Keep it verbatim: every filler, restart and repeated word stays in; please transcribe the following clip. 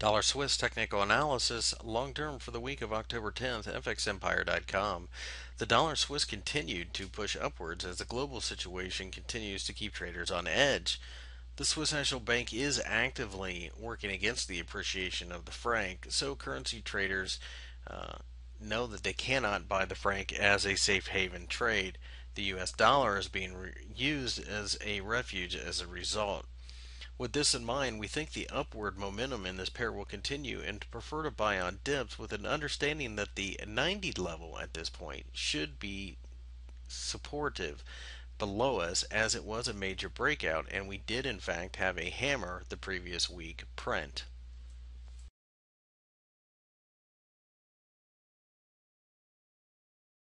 Dollar Swiss Technical Analysis, long-term for the week of October tenth, f x empire dot com. The dollar Swiss continued to push upwards as the global situation continues to keep traders on edge. The Swiss National Bank is actively working against the appreciation of the franc, so currency traders uh, know that they cannot buy the franc as a safe haven trade. The U S dollar is being re used as a refuge as a result. With this in mind, we think the upward momentum in this pair will continue and prefer to buy on dips with an understanding that the ninety level at this point should be supportive below us, as it was a major breakout and we did in fact have a hammer the previous week print.